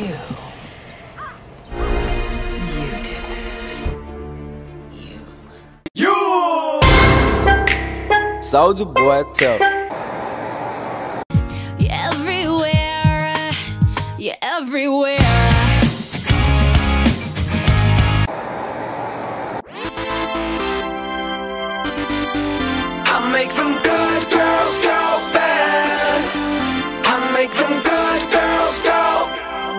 You did this. You. Soulja Boy, tell. You're everywhere. You're everywhere. I make them good girls go bad. I make them good girls go.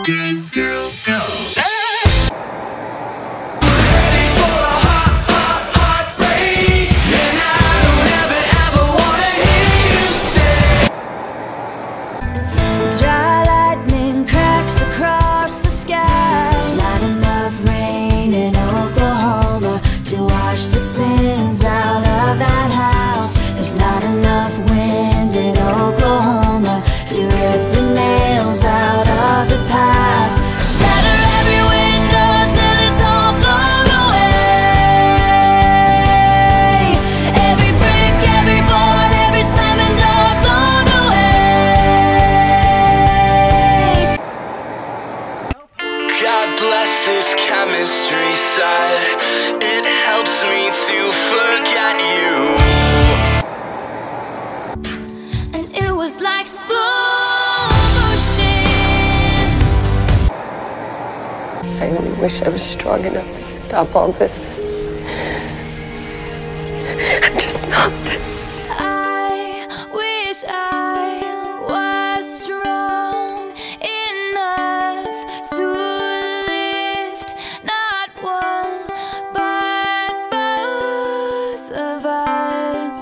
Good girls go. Ready for a hot, hot, hot break. And I don't ever, ever wanna hear you say. Dry lightning cracks across the sky. There's not enough rain in Oklahoma to wash the sins out of that house. There's not enough wind in Oklahoma to rip the nails out of the past. Shatter every window till it's all blown away. Every brick, every board, every slamming door blown away. God bless this chemistry side. It helps me to forget you. It was like slow motion. I only wish I was strong enough to stop all this. I'm just not. I wish I was strong enough to lift not one, but both of us.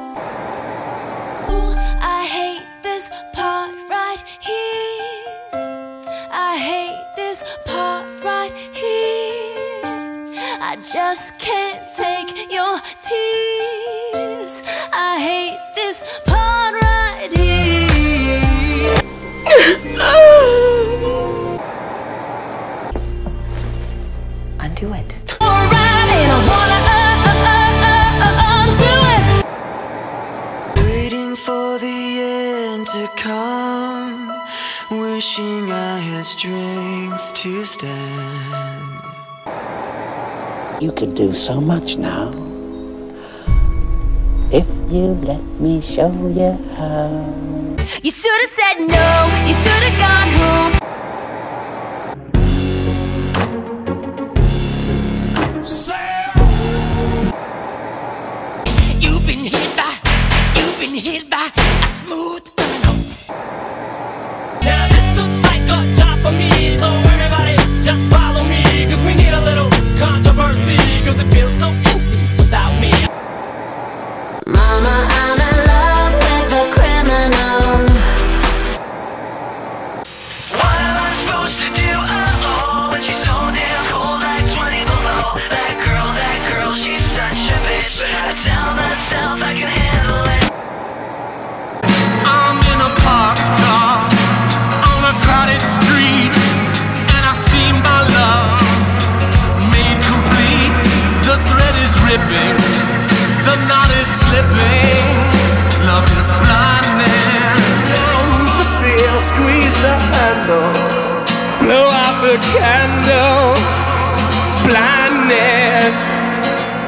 I hate this part right here. I hate this part right here. I just can't take your tears. I hate this part right here. Undo it. Waiting for the to come, wishing I had strength to stand. You can do so much now, if you let me show you how. You should have said no, you should have gone home. Sam! You've been hit by a smooth. The candle, blindness,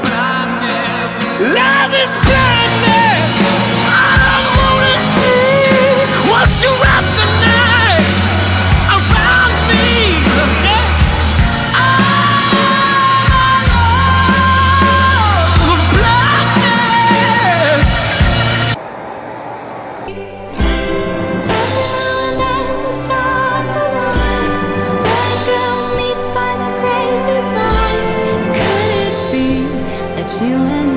blindness, love is blindness. I don't wanna see what you have tonight around me. I love blindness. You and